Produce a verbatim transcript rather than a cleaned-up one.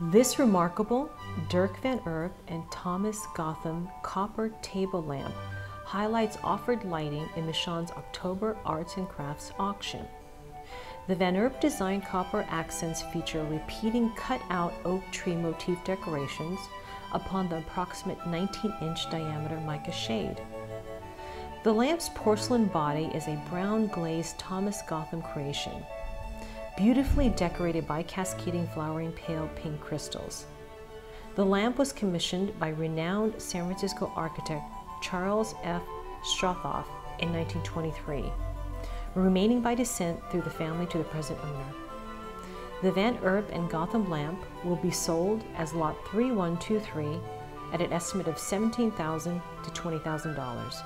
This remarkable Dirk Van Erp and Thomas Gotham copper table lamp highlights offered lighting in Michaan's October Arts and Crafts auction. The Van Erp designed copper accents feature repeating cut-out oak tree motif decorations upon the approximate nineteen inch diameter mica shade. The lamp's porcelain body is a brown glazed Thomas Gotham creation, beautifully decorated by cascading flowering pale pink crystals. The lamp was commissioned by renowned San Francisco architect Charles F. Strothoff in nineteen twenty-three, remaining by descent through the family to the present owner. The Van Erp and Gotham lamp will be sold as lot three one two three at an estimate of seventeen thousand dollars to twenty thousand dollars.